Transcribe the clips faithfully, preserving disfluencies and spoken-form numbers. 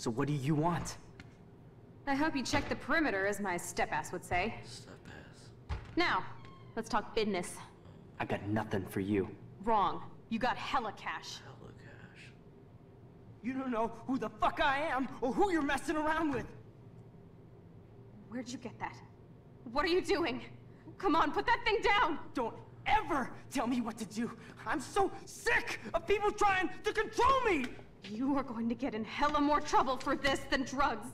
So what do you want? I hope you check the perimeter, as my step-ass would say. Step-ass. Now, let's talk business. I got nothing for you. Wrong. You got hella cash. Hella cash. You don't know who the fuck I am or who you're messing around with. Where'd you get that? What are you doing? Come on, put that thing down! Don't ever tell me what to do! I'm so sick of people trying to control me! You are going to get in hella more trouble for this than drugs.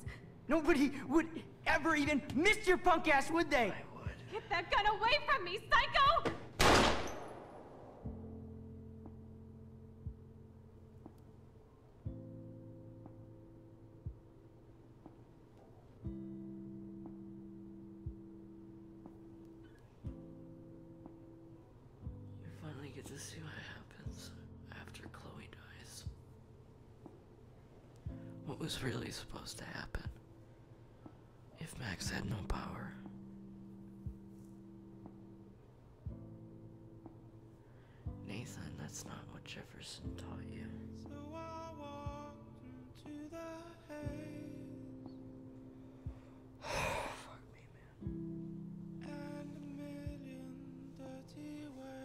Nobody would ever even miss your punk ass, would they? I would. Get that gun away from me, psycho! Was really supposed to happen if Max had no power? Nathan, that's not what Jefferson taught you. So I walked into the haze. Fuck me, man. And a million dirty ways.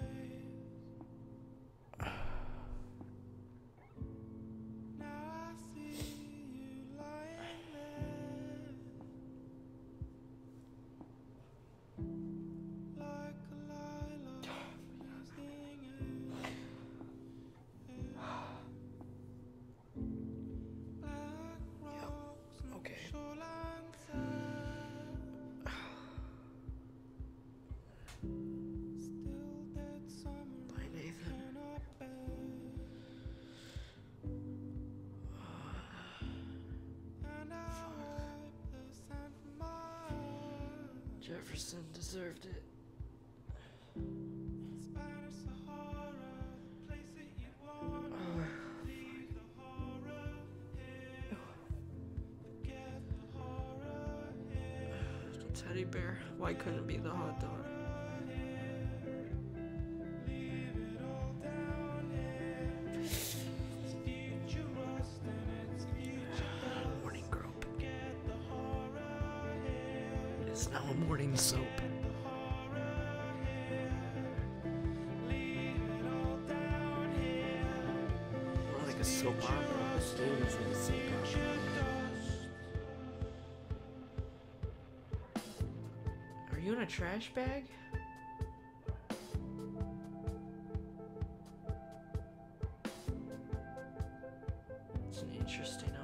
Jefferson deserved it. The teddy bear. Why couldn't it be the hot dog? Morning soap. More like a soap opera. The story for the soap opera. Are you in a trash bag? It's an interesting outfit.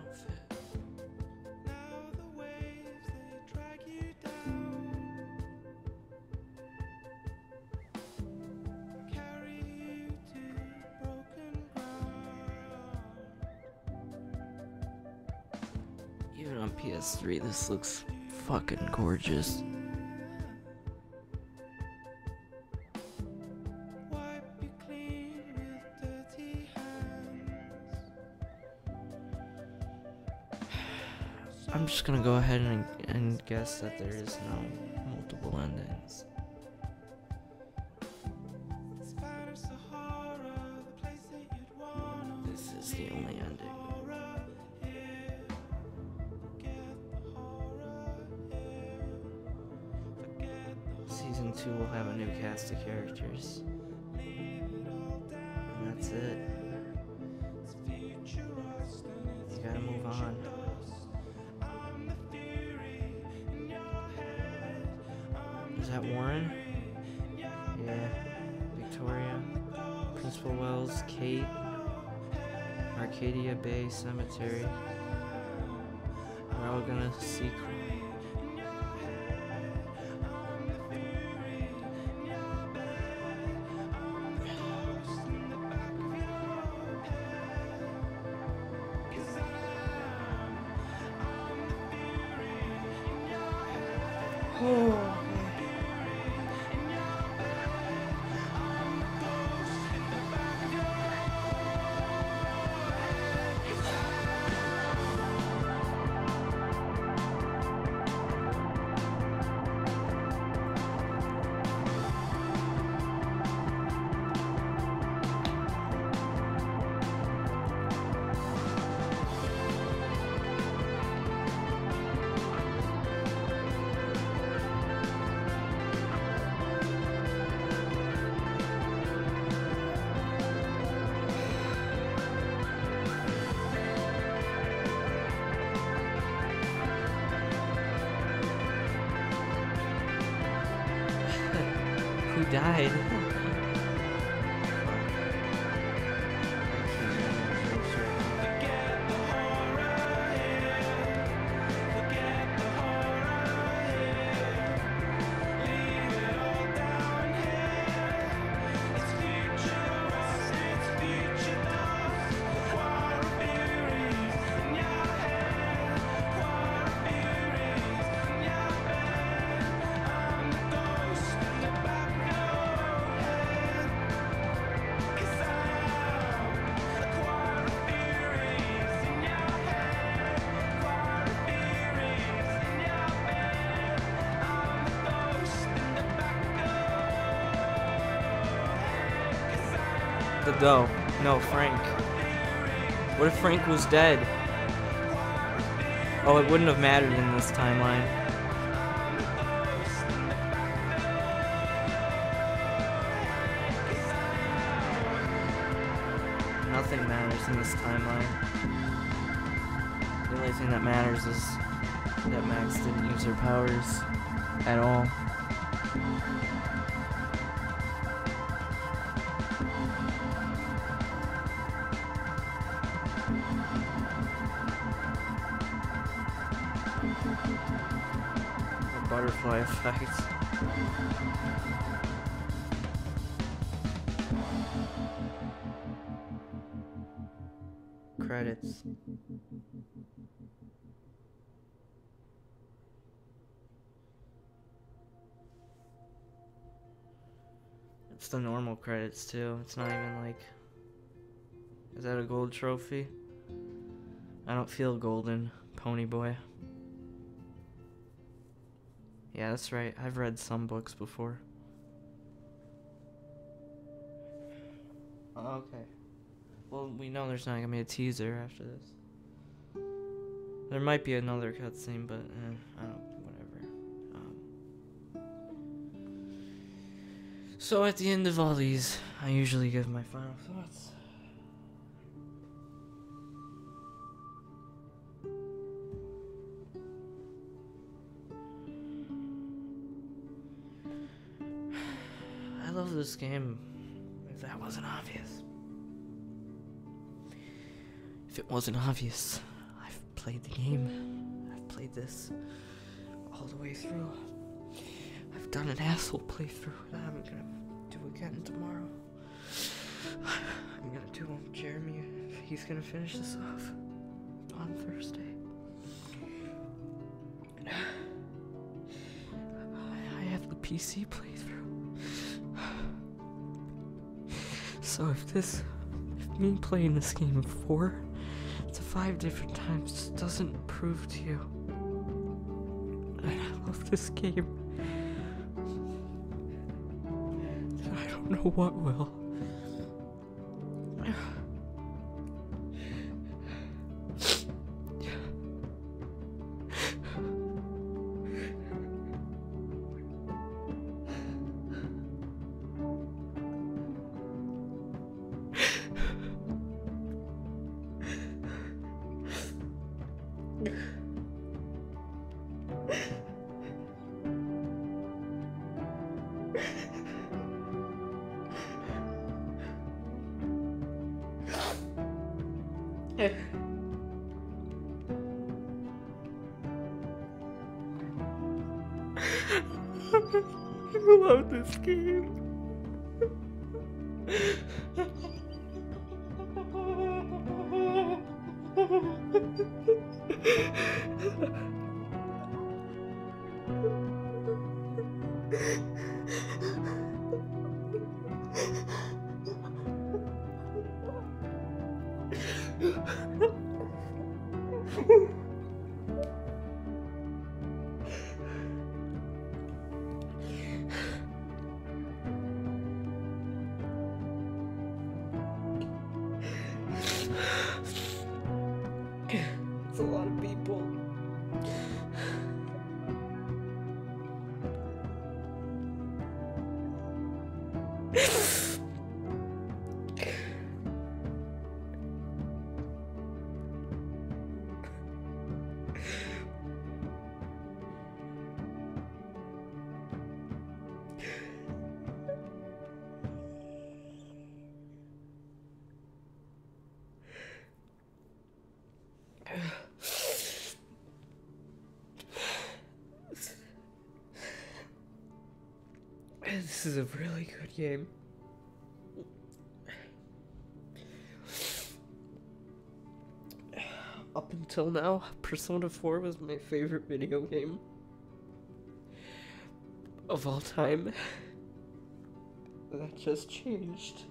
P S three, this looks fucking gorgeous. I'm just gonna go ahead and, and guess that there is no multiple endings. This is the only ending. We'll have a new cast of characters. And that's it. You gotta move on. Is that Warren? Yeah. Victoria. Principal Wells. Kate. Arcadia Bay Cemetery. We're all gonna see. died. Though, no, Frank. What if Frank was dead? Oh, it wouldn't have mattered in this timeline. Nothing matters in this timeline. The only thing that matters is that Max didn't use her powers at all. Butterfly effect. Credits. It's the normal credits too. It's not even like... Is that a gold trophy? I don't feel golden, Pony Boy. Yeah, that's right. I've read some books before. Okay. Well, we know there's not going to be a teaser after this. There might be another cutscene, but eh, I don't, whatever. Um, so at the end of all these, I usually give my final thoughts. This game, if that wasn't obvious. If it wasn't obvious, I've played the game. I've played this all the way through. I've done an asshole playthrough that I'm gonna do again tomorrow. I'm gonna do one with Jeremy. He's gonna finish this off on Thursday. I have the P C playthrough. So if this, if me playing this game four to five different times doesn't prove to you that I love this game, then I don't know what will. This is a really good game. Up until now, Persona four was my favorite video game of all time. That just changed.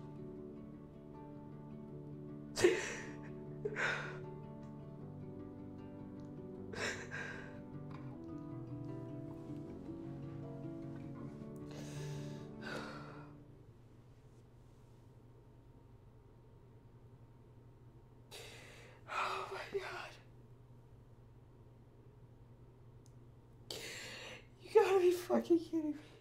Fucking kidding me.